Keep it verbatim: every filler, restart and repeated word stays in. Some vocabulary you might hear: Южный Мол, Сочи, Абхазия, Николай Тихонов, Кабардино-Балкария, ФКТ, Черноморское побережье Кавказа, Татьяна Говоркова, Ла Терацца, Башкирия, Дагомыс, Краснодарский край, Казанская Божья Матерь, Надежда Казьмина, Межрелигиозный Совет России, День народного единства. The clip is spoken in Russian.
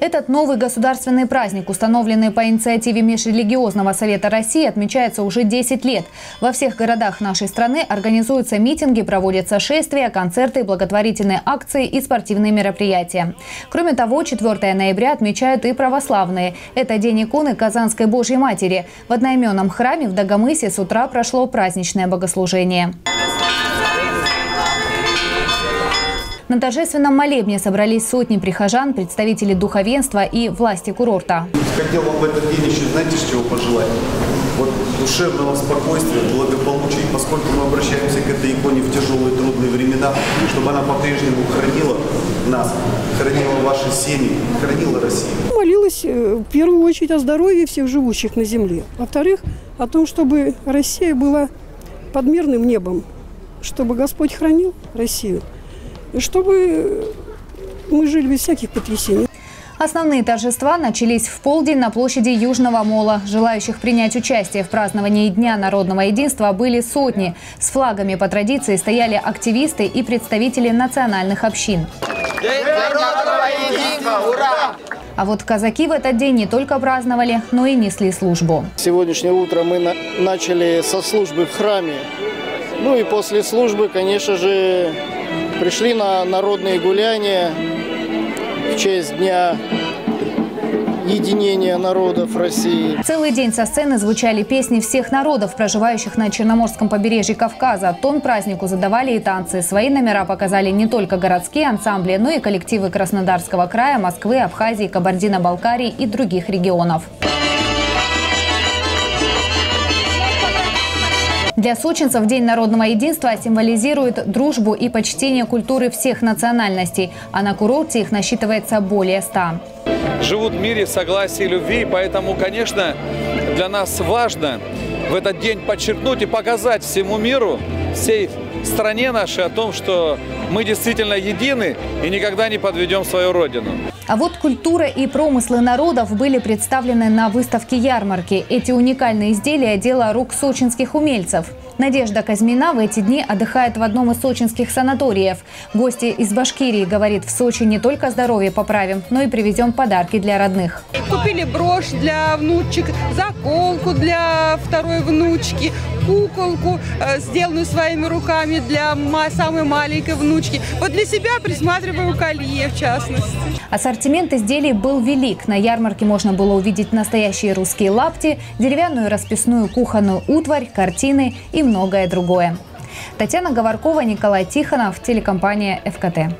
Этот новый государственный праздник, установленный по инициативе Межрелигиозного Совета России, отмечается уже десять лет. Во всех городах нашей страны организуются митинги, проводятся шествия, концерты, благотворительные акции и спортивные мероприятия. Кроме того, четвёртого ноября отмечают и православные. Это день иконы Казанской Божьей Матери. В одноименном храме в Дагомысе с утра прошло праздничное богослужение. На торжественном молебне собрались сотни прихожан, представители духовенства и власти курорта. Хотел вам в этот день еще, знаете, чего пожелать? Вот душевного спокойствия, благополучия, поскольку мы обращаемся к этой иконе в тяжелые трудные времена, чтобы она по-прежнему хранила нас, хранила ваши семьи, хранила Россию. Молилась в первую очередь о здоровье всех живущих на земле, во-вторых, о том, чтобы Россия была под мирным небом, чтобы Господь хранил Россию. Чтобы мы жили без всяких потрясений. Основные торжества начались в полдень на площади Южного Мола. Желающих принять участие в праздновании Дня народного единства были сотни. С флагами по традиции стояли активисты и представители национальных общин. День народного единства! Ура! А вот казаки в этот день не только праздновали, но и несли службу. Сегодняшнее утро мы на- начали со службы в храме. Ну и после службы, конечно же, пришли на народные гуляния в честь Дня единения народов России. Целый день со сцены звучали песни всех народов, проживающих на Черноморском побережье Кавказа. Тон празднику задавали и танцы. Свои номера показали не только городские ансамбли, но и коллективы Краснодарского края, Москвы, Абхазии, Кабардино-Балкарии и других регионов. Для сочинцев День народного единства символизирует дружбу и почтение культуры всех национальностей, а на курорте их насчитывается более ста. Живут в мире, в согласии, любви, поэтому, конечно, для нас важно в этот день подчеркнуть и показать всему миру, всей стране нашей о том, что мы действительно едины и никогда не подведем свою родину. А вот культура и промыслы народов были представлены на выставке ярмарки. Эти уникальные изделия – дело рук сочинских умельцев. Надежда Казьмина в эти дни отдыхает в одном из сочинских санаториев. Гости из Башкирии, говорит, в Сочи не только здоровье поправим, но и привезем подарки для родных. Купили брошь для внучек, заколку для второй внучки, куколку, сделанную своими руками для самой маленькой внучки. Вот для себя присматриваю колье, в частности. Ассортимент изделий был велик. На ярмарке можно было увидеть настоящие русские лапти, деревянную расписную кухонную утварь, картины и многое другое. Татьяна Говоркова, Николай Тихонов, телекомпания «ФКТ».